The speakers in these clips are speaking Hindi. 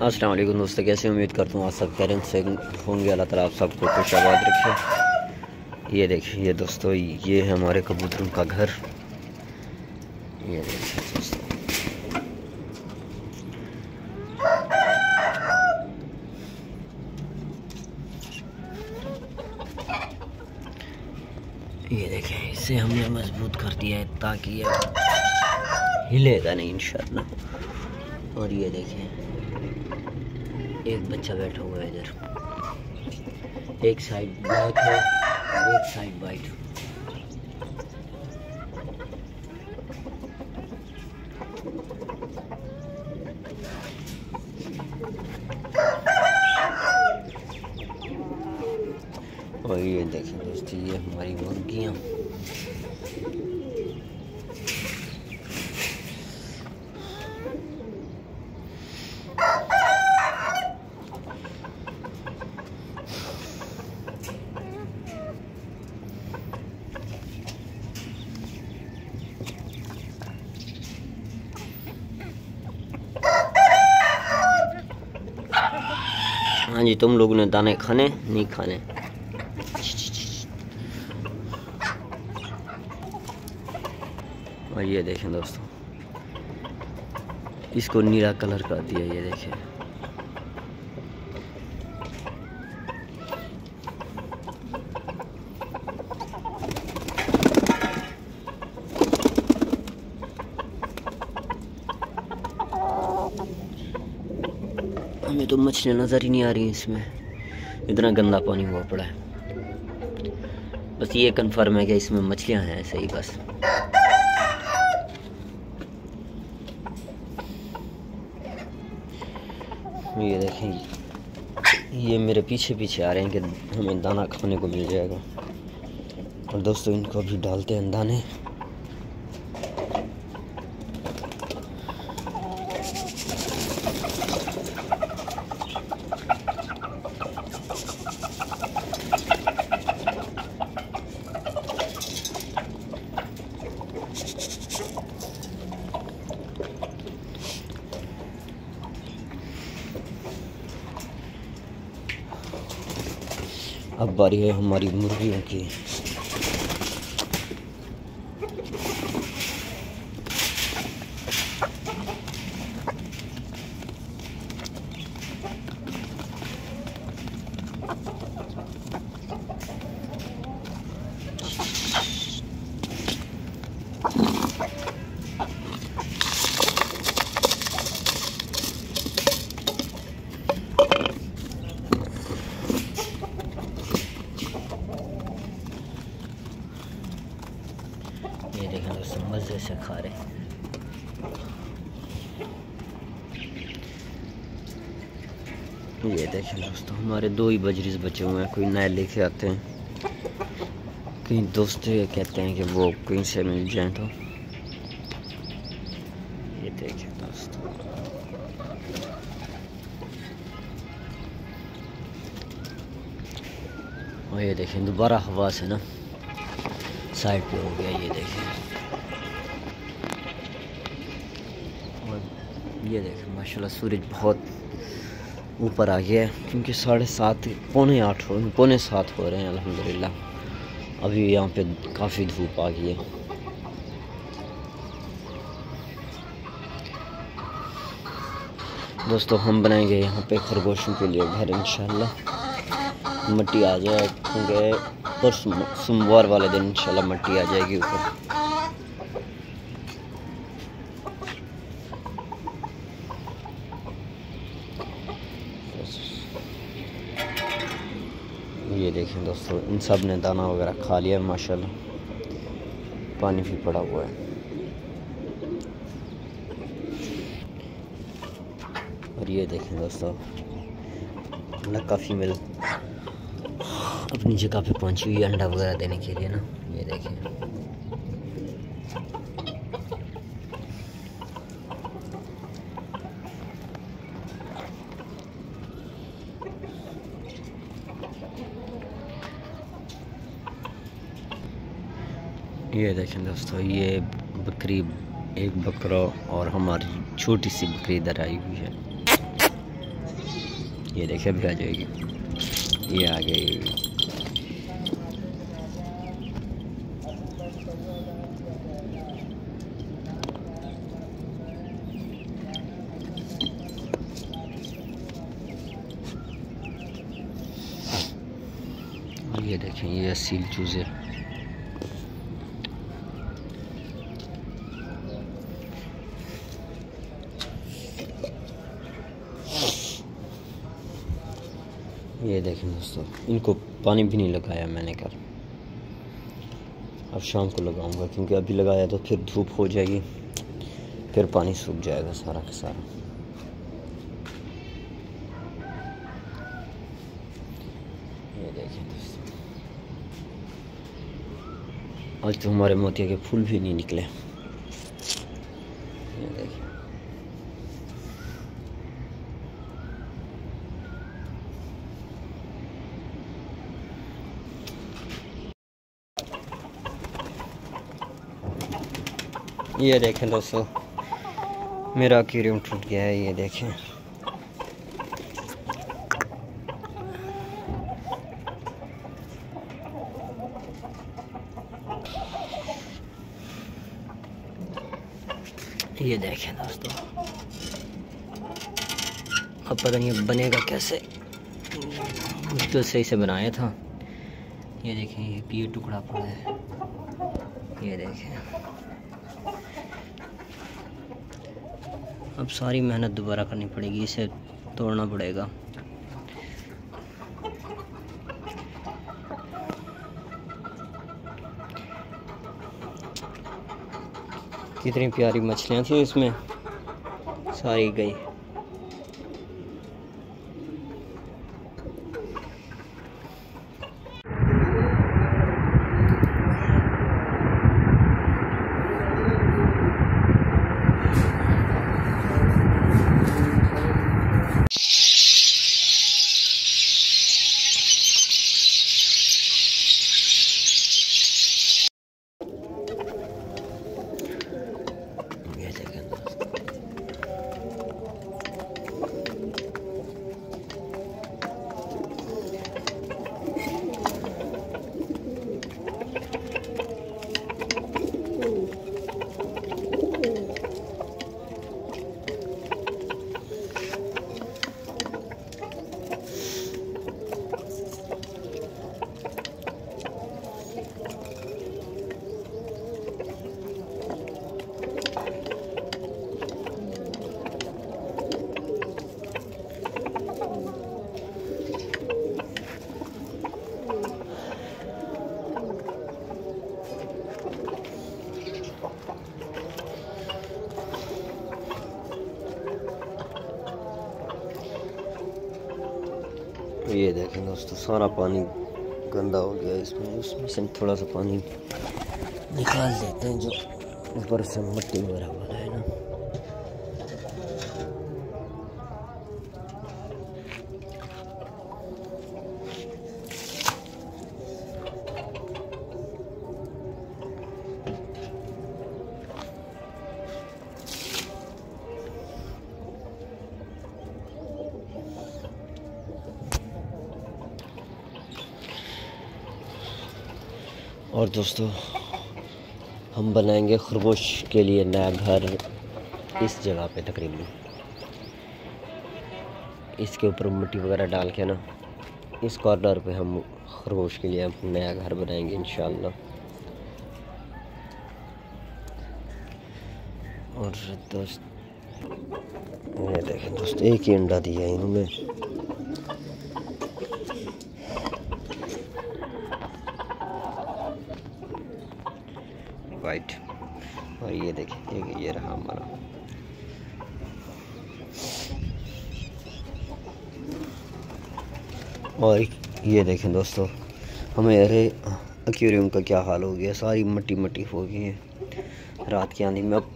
अस्सलाम वालेकुम दोस्तों, कैसे उम्मीद करता हूँ आप सब खैरियत से होंगे। अल्लाह ताला आप सबको खुशहाल रखे। ये देखिए ये दोस्तों, ये है हमारे कबूतरों का घर। ये देखिए दोस्तों, ये देखिए इसे हमने मजबूत कर दिया है ताकि ये हिलेगा नहीं इंशाल्लाह। और ये देखिए एक बच्चा बैठा हुआ है इधर, एक साइड ब्लैक है और एक साइड वाइट। और ये देखिए दोस्तों, ये हमारी मुर्गियाँ। हाँ जी, तुम लोगों ने दाने खाने नहीं खाने। और ये देखें दोस्तों, इसको नीला कलर कर दिया। ये देखें हमें तो मछलियाँ नज़र ही नहीं आ रही हैं इसमें, इतना गंदा पानी हुआ पड़ा है। बस ये कंफर्म है कि इसमें मछलियाँ हैं सही। बस ये देखें, ये मेरे पीछे पीछे आ रहे हैं कि हमें दाना खाने को मिल जाएगा। और दोस्तों इनको भी डालते हैं दाने। अब बारी है हमारी मुर्गियों की। ये देखिए दोस्तों, मज़े से खा रहे हैं। ये देखिए दोस्तों, हमारे दो ही बजरीज बचे हुए हैं। कोई नए लेके आते हैं, कहीं दोस्त ये कहते हैं कि वो कहीं से मिल जाए तो। ये देखिए दोस्तों, और ये देखिए दोबारा हवा से ना साइड पे हो गया। ये देखिए, और ये देखिए माशाल्लाह सूरज बहुत ऊपर आ गया है, क्योंकि 6:30 पौने 7 हो रहे हैं अल्हम्दुलिल्लाह। अभी यहाँ पे काफ़ी धूप आ गई है। दोस्तों हम बनाएंगे यहाँ पे खरगोशों के लिए घर इंशाल्लाह। मिट्टी आ जाए क्योंकि पर सोमवार वाले दिन इंशाल्लाह मिट्टी आ जाएगी ऊपर। ये देखें दोस्तों, इन सब ने दाना वगैरह खा लिया माशाल्लाह, पानी भी पड़ा हुआ है। और ये देखें दोस्तों, लड़का फीमेल अपनी जगह पे पहुंची हुई अंडा वगैरह देने के लिए ना। ये देखें, ये देखें दोस्तों, ये बकरी, एक बकरा और हमारी छोटी सी बकरी इधर आई हुई है। ये देखिए भी आ जाएगी, ये आ गई। और ये देखें ये असील चूज़े, ये देखें दोस्तों इनको पानी भी नहीं लगाया मैंने कल, अब शाम को लगाऊंगा क्योंकि अभी लगाया तो फिर धूप हो जाएगी, फिर पानी सूख जाएगा सारा का सारा। ये देखें दोस्तों आज तो हमारे मोतिया के फूल भी नहीं निकले। ये देखें दोस्तों मेरा एक्वेरियम टूट गया है। ये देखें दोस्तों अब पता नहीं बनेगा कैसे, तो सही से बनाया था। ये देखें ये भी टुकड़ा पड़ा है। ये देखें अब सारी मेहनत दोबारा करनी पड़ेगी, इसे तोड़ना पड़ेगा। कितनी प्यारी मछलियाँ थी इसमें, सारी गई। ये देखें दोस्तों सारा पानी गंदा हो गया इसमें, उसमें से थोड़ा सा पानी निकाल देते हैं जो ऊपर से मिट्टी भरा हुआ है ना। और दोस्तों हम बनाएंगे खरगोश के लिए नया घर इस जगह पे, तकरीबन इसके ऊपर मिट्टी वगैरह डाल के ना, इस कॉर्नर पे हम खरगोश के लिए नया घर बनाएंगे इंशाल्लाह। और दोस्त ये देखें दोस्त एक ही अंडा दिया इन्होंने, वाइट। और ये देखिए ये रहा हमारा। और ये देखें दोस्तों हमें अरे एक्वेरियम का क्या हाल हो गया, सारी मट्टी मट्टी हो गई है रात की आंधी में। अब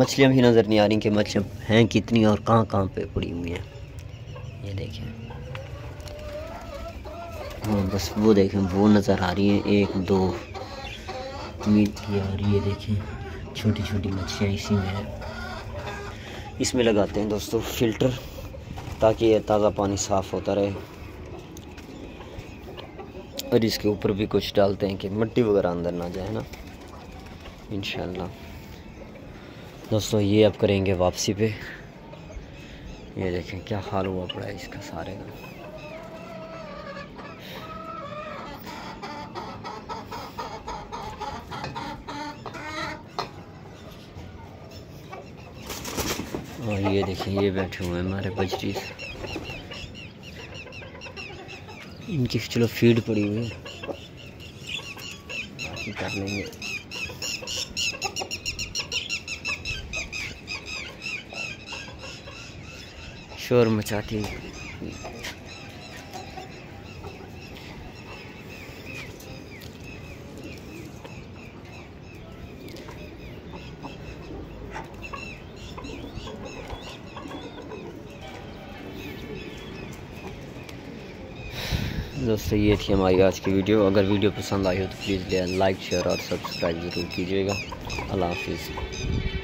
मछलियाँ भी नज़र नहीं आ रही कि मछलियाँ हैं कितनी और कहाँ कहाँ पे पड़ी हुई हैं। ये देखें और बस वो देखें वो नज़र आ रही हैं, एक दो मीट की। और ये देखें छोटी छोटी मछलियाँ इसी में है। इसमें लगाते हैं दोस्तों फ़िल्टर, ताकि ये ताज़ा पानी साफ़ होता रहे। और इसके ऊपर भी कुछ डालते हैं कि मिट्टी वगैरह अंदर ना जाए ना, इंशाल्लाह। दोस्तों ये अब करेंगे वापसी पे। ये देखें क्या हाल हुआ पड़ा है इसका सारे का। और ये देखिए ये बैठे हुए हैं हमारे बजरी, इनकी चलो फीड पड़ी हुई है, बाकी कर लेंगे। शोर मचाती है। दोस्तों ये थी हमारी आज की वीडियो। अगर वीडियो पसंद आई हो तो प्लीज़ लाइक शेयर और सब्सक्राइब ज़रूर कीजिएगा। अल्लाह हाफिज़।